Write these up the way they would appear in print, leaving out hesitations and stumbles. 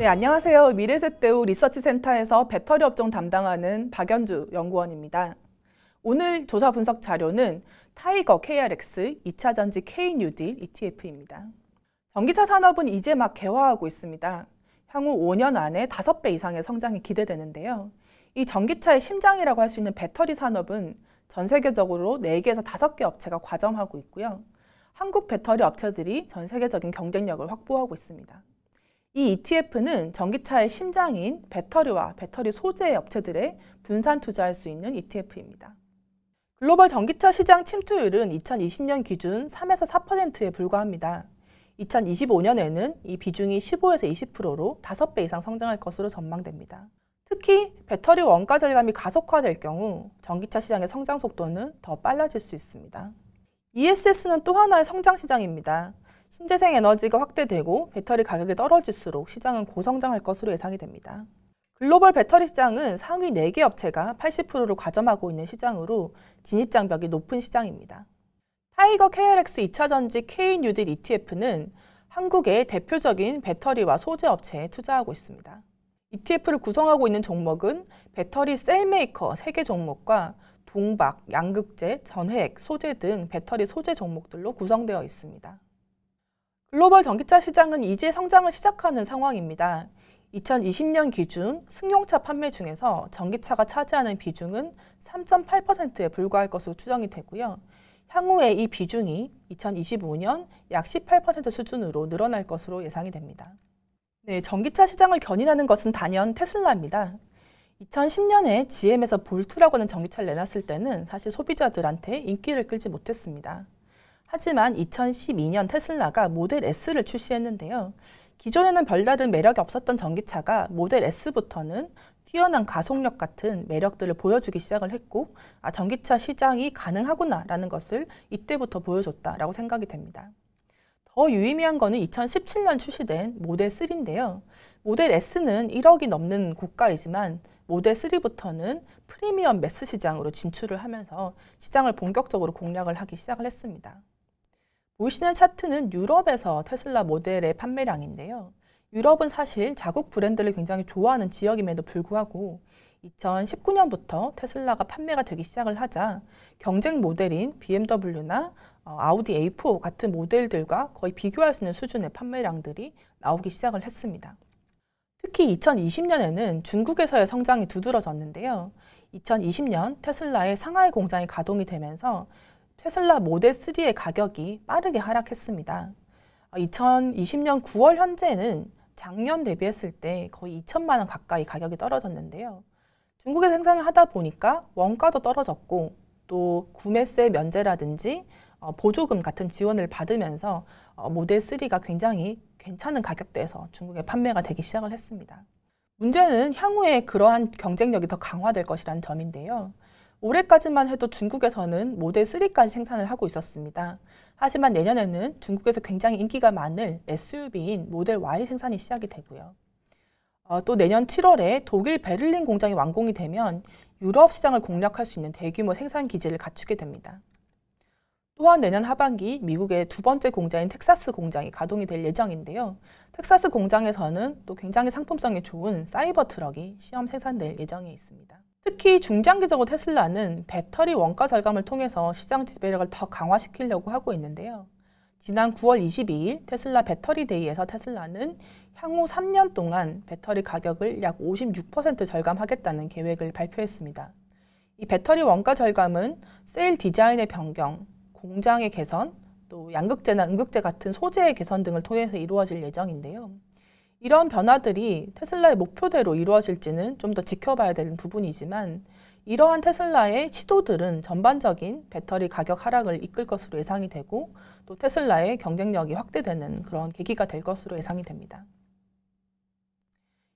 네, 안녕하세요. 미래에셋대우 리서치센터에서 배터리 업종 담당하는 박연주 연구원입니다. 오늘 조사 분석 자료는 타이거 KRX 2차전지 K-뉴딜 ETF입니다. 전기차 산업은 이제 막 개화하고 있습니다. 향후 5년 안에 5배 이상의 성장이 기대되는데요. 이 전기차의 심장이라고 할 수 있는 배터리 산업은 전 세계적으로 4개에서 5개 업체가 과점하고 있고요. 한국 배터리 업체들이 전 세계적인 경쟁력을 확보하고 있습니다. 이 ETF는 전기차의 심장인 배터리와 배터리 소재 업체들의 분산 투자할 수 있는 ETF입니다. 글로벌 전기차 시장 침투율은 2020년 기준 3에서 4%에 불과합니다. 2025년에는 이 비중이 15에서 20%로 5배 이상 성장할 것으로 전망됩니다. 특히 배터리 원가 절감이 가속화될 경우 전기차 시장의 성장 속도는 더 빨라질 수 있습니다. ESS는 또 하나의 성장 시장입니다. 신재생 에너지가 확대되고 배터리 가격이 떨어질수록 시장은 고성장할 것으로 예상이 됩니다. 글로벌 배터리 시장은 상위 4개 업체가 80%를 과점하고 있는 시장으로 진입장벽이 높은 시장입니다. 타이거 KRX 2차전지 K-뉴딜 ETF는 한국의 대표적인 배터리와 소재 업체에 투자하고 있습니다. ETF를 구성하고 있는 종목은 배터리 셀메이커 3개 종목과 동박, 양극재, 전해액, 소재 등 배터리 소재 종목들로 구성되어 있습니다. 글로벌 전기차 시장은 이제 성장을 시작하는 상황입니다. 2020년 기준 승용차 판매 중에서 전기차가 차지하는 비중은 3.8%에 불과할 것으로 추정이 되고요. 향후에 이 비중이 2025년 약 18% 수준으로 늘어날 것으로 예상이 됩니다. 네, 전기차 시장을 견인하는 것은 단연 테슬라입니다. 2010년에 GM에서 볼트라고 하는 전기차를 내놨을 때는 사실 소비자들한테 인기를 끌지 못했습니다. 하지만 2012년 테슬라가 모델 S를 출시했는데요. 기존에는 별다른 매력이 없었던 전기차가 모델 S부터는 뛰어난 가속력 같은 매력들을 보여주기 시작을 했고, 아, 전기차 시장이 가능하구나라는 것을 이때부터 보여줬다라고 생각이 됩니다. 더 유의미한 거는 2017년 출시된 모델 3인데요. 모델 S는 1억이 넘는 고가이지만 모델 3부터는 프리미엄 매스 시장으로 진출을 하면서 시장을 본격적으로 공략을 하기 시작을 했습니다. 보시는 차트는 유럽에서 테슬라 모델의 판매량인데요. 유럽은 사실 자국 브랜드를 굉장히 좋아하는 지역임에도 불구하고 2019년부터 테슬라가 판매가 되기 시작을 하자 경쟁 모델인 BMW나 아우디 A4 같은 모델들과 거의 비교할 수 있는 수준의 판매량들이 나오기 시작을 했습니다. 특히 2020년에는 중국에서의 성장이 두드러졌는데요. 2020년 테슬라의 상하이 공장이 가동이 되면서 테슬라 모델 3의 가격이 빠르게 하락했습니다. 2020년 9월 현재는 작년 대비했을 때 거의 2천만 원 가까이 가격이 떨어졌는데요. 중국에서 생산을 하다 보니까 원가도 떨어졌고 또 구매세 면제라든지 보조금 같은 지원을 받으면서 모델 3가 굉장히 괜찮은 가격대에서 중국에 판매가 되기 시작을 했습니다. 문제는 향후에 그러한 경쟁력이 더 강화될 것이라는 점인데요. 올해까지만 해도 중국에서는 모델 3까지 생산을 하고 있었습니다. 하지만 내년에는 중국에서 굉장히 인기가 많을 SUV인 모델 Y 생산이 시작이 되고요. 또 내년 7월에 독일 베를린 공장이 완공이 되면 유럽 시장을 공략할 수 있는 대규모 생산 기지를 갖추게 됩니다. 또한 내년 하반기 미국의 2번째 공장인 텍사스 공장이 가동이 될 예정인데요. 텍사스 공장에서는 또 굉장히 상품성이 좋은 사이버 트럭이 시험 생산될 예정에 있습니다. 특히 중장기적으로 테슬라는 배터리 원가 절감을 통해서 시장 지배력을 더 강화시키려고 하고 있는데요. 지난 9월 22일 테슬라 배터리 데이에서 테슬라는 향후 3년 동안 배터리 가격을 약 56% 절감하겠다는 계획을 발표했습니다. 이 배터리 원가 절감은 셀 디자인의 변경, 공장의 개선, 또 양극재나 음극재 같은 소재의 개선 등을 통해서 이루어질 예정인데요. 이런 변화들이 테슬라의 목표대로 이루어질지는 좀 더 지켜봐야 되는 부분이지만 이러한 테슬라의 시도들은 전반적인 배터리 가격 하락을 이끌 것으로 예상이 되고 또 테슬라의 경쟁력이 확대되는 그런 계기가 될 것으로 예상이 됩니다.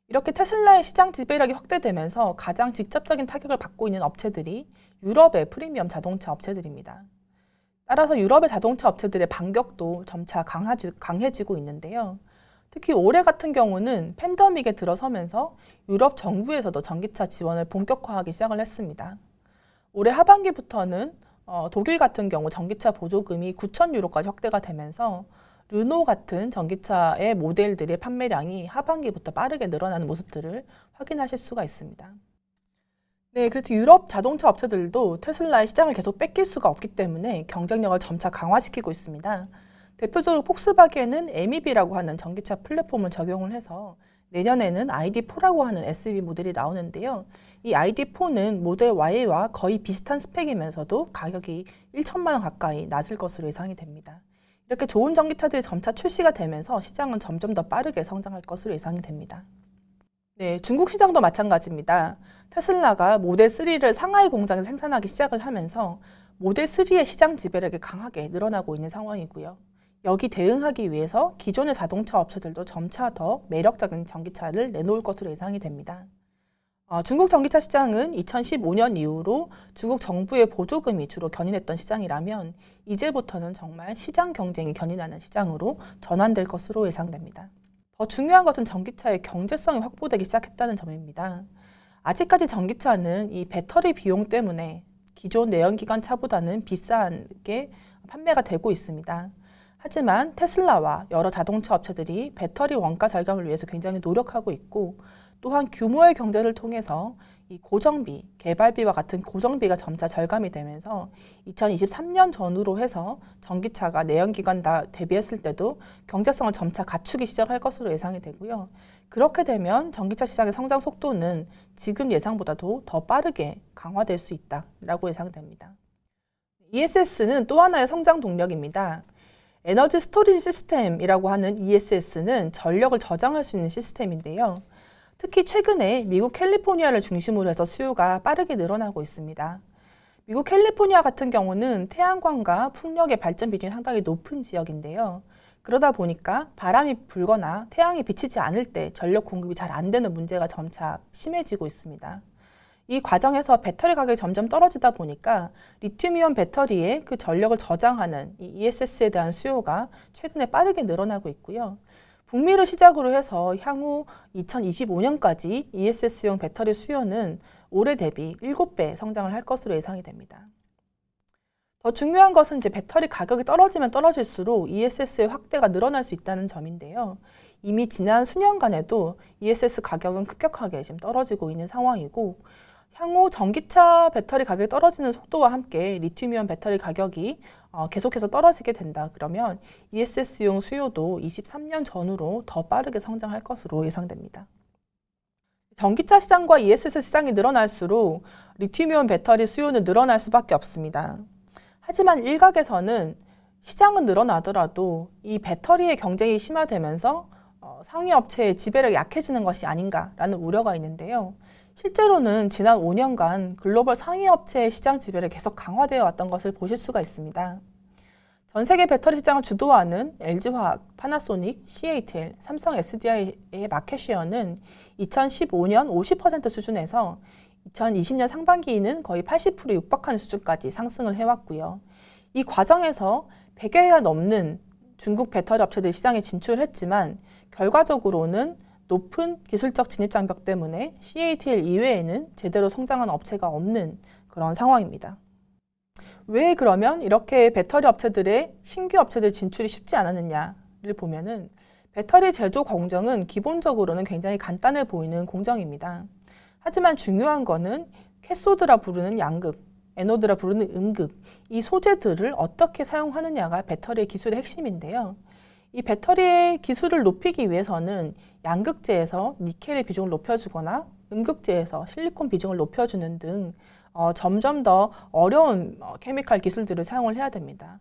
이렇게 테슬라의 시장 지배력이 확대되면서 가장 직접적인 타격을 받고 있는 업체들이 유럽의 프리미엄 자동차 업체들입니다. 따라서 유럽의 자동차 업체들의 반격도 점차 강해지고 있는데요. 특히 올해 같은 경우는 팬데믹에 들어서면서 유럽 정부에서도 전기차 지원을 본격화하기 시작을 했습니다. 올해 하반기부터는 독일 같은 경우 전기차 보조금이 9,000 유로까지 확대가 되면서 르노 같은 전기차의 모델들의 판매량이 하반기부터 빠르게 늘어나는 모습들을 확인하실 수가 있습니다. 네, 그래서 유럽 자동차 업체들도 테슬라의 시장을 계속 뺏길 수가 없기 때문에 경쟁력을 점차 강화시키고 있습니다. 대표적으로 폭스바겐은 MEB라고 하는 전기차 플랫폼을 적용을 해서 내년에는 ID4라고 하는 SUV 모델이 나오는데요. 이 ID4는 모델Y와 거의 비슷한 스펙이면서도 가격이 1천만 원 가까이 낮을 것으로 예상이 됩니다. 이렇게 좋은 전기차들이 점차 출시가 되면서 시장은 점점 더 빠르게 성장할 것으로 예상이 됩니다. 네, 중국 시장도 마찬가지입니다. 테슬라가 모델3를 상하이 공장에서 생산하기 시작을 하면서 모델3의 시장 지배력이 강하게 늘어나고 있는 상황이고요. 여기 대응하기 위해서 기존의 자동차 업체들도 점차 더 매력적인 전기차를 내놓을 것으로 예상이 됩니다. 중국 전기차 시장은 2015년 이후로 중국 정부의 보조금이 주로 견인했던 시장이라면 이제부터는 정말 시장 경쟁이 견인하는 시장으로 전환될 것으로 예상됩니다. 더 중요한 것은 전기차의 경제성이 확보되기 시작했다는 점입니다. 아직까지 전기차는 이 배터리 비용 때문에 기존 내연기관 차보다는 비싸게 판매가 되고 있습니다. 하지만 테슬라와 여러 자동차 업체들이 배터리 원가 절감을 위해서 굉장히 노력하고 있고 또한 규모의 경제를 통해서 이 고정비, 개발비와 같은 고정비가 점차 절감이 되면서 2023년 전후로 해서 전기차가 내연기관 대비했을 때도 경제성을 점차 갖추기 시작할 것으로 예상이 되고요. 그렇게 되면 전기차 시장의 성장 속도는 지금 예상보다도 더 빠르게 강화될 수 있다라고 예상됩니다. ESS는 또 하나의 성장 동력입니다. 에너지 스토리지 시스템이라고 하는 ESS는 전력을 저장할 수 있는 시스템인데요. 특히 최근에 미국 캘리포니아를 중심으로 해서 수요가 빠르게 늘어나고 있습니다. 미국 캘리포니아 같은 경우는 태양광과 풍력의 발전 비중이 상당히 높은 지역인데요. 그러다 보니까 바람이 불거나 태양이 비치지 않을 때 전력 공급이 잘 안 되는 문제가 점차 심해지고 있습니다. 이 과정에서 배터리 가격이 점점 떨어지다 보니까 리튬이온 배터리에 그 전력을 저장하는 이 ESS에 대한 수요가 최근에 빠르게 늘어나고 있고요. 북미를 시작으로 해서 향후 2025년까지 ESS용 배터리 수요는 올해 대비 7배 성장을 할 것으로 예상이 됩니다. 더 중요한 것은 이제 배터리 가격이 떨어지면 떨어질수록 ESS의 확대가 늘어날 수 있다는 점인데요. 이미 지난 수년간에도 ESS 가격은 급격하게 지금 떨어지고 있는 상황이고 향후 전기차 배터리 가격이 떨어지는 속도와 함께 리튬이온 배터리 가격이 계속해서 떨어지게 된다. 그러면 ESS용 수요도 23년 전후로 더 빠르게 성장할 것으로 예상됩니다. 전기차 시장과 ESS 시장이 늘어날수록 리튬이온 배터리 수요는 늘어날 수밖에 없습니다. 하지만 일각에서는 시장은 늘어나더라도 이 배터리의 경쟁이 심화되면서 상위 업체의 지배력이 약해지는 것이 아닌가라는 우려가 있는데요. 실제로는 지난 5년간 글로벌 상위 업체의 시장 지배를 계속 강화되어 왔던 것을 보실 수가 있습니다. 전 세계 배터리 시장을 주도하는 LG화학, 파나소닉, CATL, 삼성 SDI의 마켓 쉐어는 2015년 50% 수준에서 2020년 상반기에는 거의 80%에 육박하는 수준까지 상승을 해왔고요. 이 과정에서 100여 개가 넘는 중국 배터리 업체들 시장에 진출했지만 결과적으로는 높은 기술적 진입 장벽 때문에 CATL 이외에는 제대로 성장한 업체가 없는 그런 상황입니다. 왜 그러면 이렇게 배터리 업체들의 신규 업체들 진출이 쉽지 않았느냐를 보면은 배터리 제조 공정은 기본적으로는 굉장히 간단해 보이는 공정입니다. 하지만 중요한 거는 캐소드라 부르는 양극, 에노드라 부르는 음극, 이 소재들을 어떻게 사용하느냐가 배터리의 기술의 핵심인데요. 이 배터리의 기술을 높이기 위해서는 양극재에서 니켈의 비중을 높여주거나 음극재에서 실리콘 비중을 높여주는 등 점점 더 어려운 케미칼 기술들을 사용을 해야 됩니다.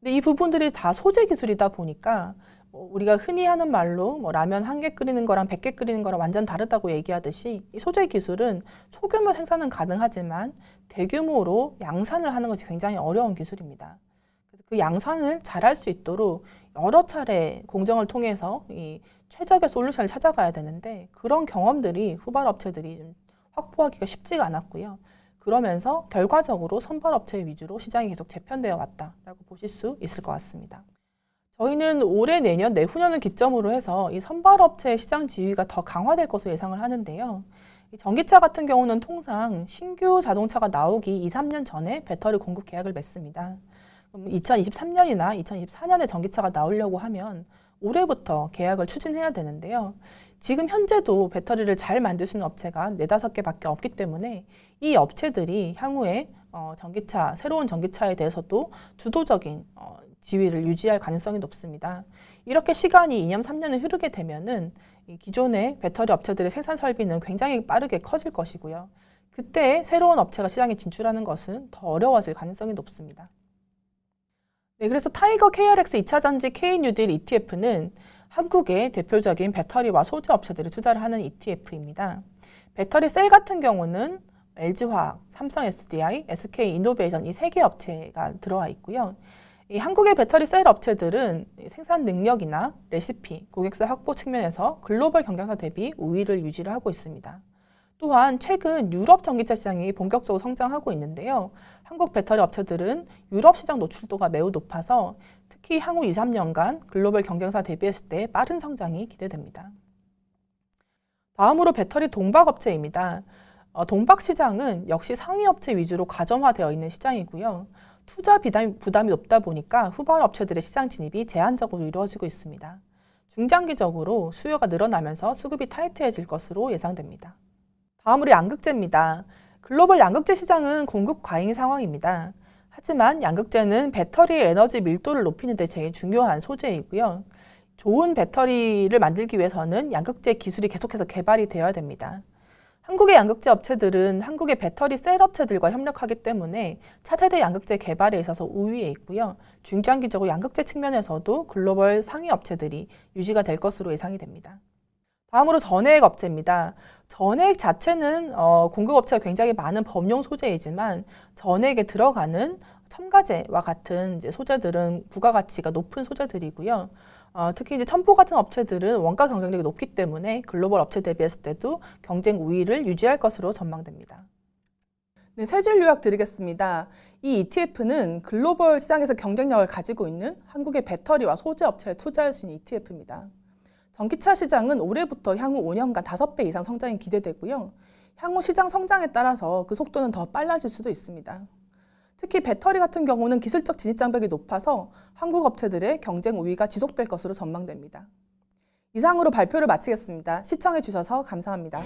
근데 이 부분들이 다 소재 기술이다 보니까 우리가 흔히 하는 말로 라면 1개 끓이는 거랑 100개 끓이는 거랑 완전 다르다고 얘기하듯이 이 소재 기술은 소규모 생산은 가능하지만 대규모로 양산을 하는 것이 굉장히 어려운 기술입니다. 그 양산을 잘할 수 있도록 여러 차례 공정을 통해서 이 최적의 솔루션을 찾아가야 되는데 그런 경험들이 후발 업체들이 확보하기가 쉽지가 않았고요. 그러면서 결과적으로 선발 업체 위주로 시장이 계속 재편되어 왔다라고 보실 수 있을 것 같습니다. 저희는 올해 내년 내후년을 기점으로 해서 이 선발 업체의 시장 지위가 더 강화될 것으로 예상을 하는데요. 전기차 같은 경우는 통상 신규 자동차가 나오기 2, 3년 전에 배터리 공급 계약을 맺습니다. 2023년이나 2024년에 전기차가 나오려고 하면 올해부터 계약을 추진해야 되는데요. 지금 현재도 배터리를 잘 만들 수 있는 업체가 4~5개밖에 없기 때문에 이 업체들이 향후에 전기차, 새로운 전기차에 대해서도 주도적인 지위를 유지할 가능성이 높습니다. 이렇게 시간이 2년, 3년이 흐르게 되면은 기존의 배터리 업체들의 생산 설비는 굉장히 빠르게 커질 것이고요. 그때 새로운 업체가 시장에 진출하는 것은 더 어려워질 가능성이 높습니다. 네, 그래서 타이거 KRX 2차전지 K-뉴딜 ETF는 한국의 대표적인 배터리와 소재 업체들이 투자를 하는 ETF입니다. 배터리 셀 같은 경우는 LG화학, 삼성 SDI, SK이노베이션 이 3개 업체가 들어와 있고요. 이 한국의 배터리 셀 업체들은 생산 능력이나 레시피, 고객사 확보 측면에서 글로벌 경쟁사 대비 우위를 유지를 하고 있습니다. 또한 최근 유럽 전기차 시장이 본격적으로 성장하고 있는데요. 한국 배터리 업체들은 유럽 시장 노출도가 매우 높아서 특히 향후 2~3년간 글로벌 경쟁사 대비했을 때 빠른 성장이 기대됩니다. 다음으로 배터리 동박 업체입니다. 동박 시장은 역시 상위 업체 위주로 가점화되어 있는 시장이고요. 투자 부담이 높다 보니까 후발 업체들의 시장 진입이 제한적으로 이루어지고 있습니다. 중장기적으로 수요가 늘어나면서 수급이 타이트해질 것으로 예상됩니다. 다음으로 양극재입니다. 글로벌 양극재 시장은 공급 과잉 상황입니다. 하지만 양극재는 배터리의 에너지 밀도를 높이는 데 제일 중요한 소재이고요. 좋은 배터리를 만들기 위해서는 양극재 기술이 계속해서 개발이 되어야 됩니다. 한국의 양극재 업체들은 한국의 배터리 셀 업체들과 협력하기 때문에 차세대 양극재 개발에 있어서 우위에 있고요. 중장기적으로 양극재 측면에서도 글로벌 상위 업체들이 유지가 될 것으로 예상이 됩니다. 다음으로 전해액 업체입니다. 전해액 자체는 공급업체가 굉장히 많은 범용 소재이지만 전해액에 들어가는 첨가제와 같은 이제 소재들은 부가가치가 높은 소재들이고요. 특히 이제 첨보 같은 업체들은 원가 경쟁력이 높기 때문에 글로벌 업체 대비했을 때도 경쟁 우위를 유지할 것으로 전망됩니다. 네, 세 줄 요약 드리겠습니다. 이 ETF는 글로벌 시장에서 경쟁력을 가지고 있는 한국의 배터리와 소재 업체에 투자할 수 있는 ETF입니다. 전기차 시장은 올해부터 향후 5년간 5배 이상 성장이 기대되고요. 향후 시장 성장에 따라서 그 속도는 더 빨라질 수도 있습니다. 특히 배터리 같은 경우는 기술적 진입 장벽이 높아서 한국 업체들의 경쟁 우위가 지속될 것으로 전망됩니다. 이상으로 발표를 마치겠습니다. 시청해 주셔서 감사합니다.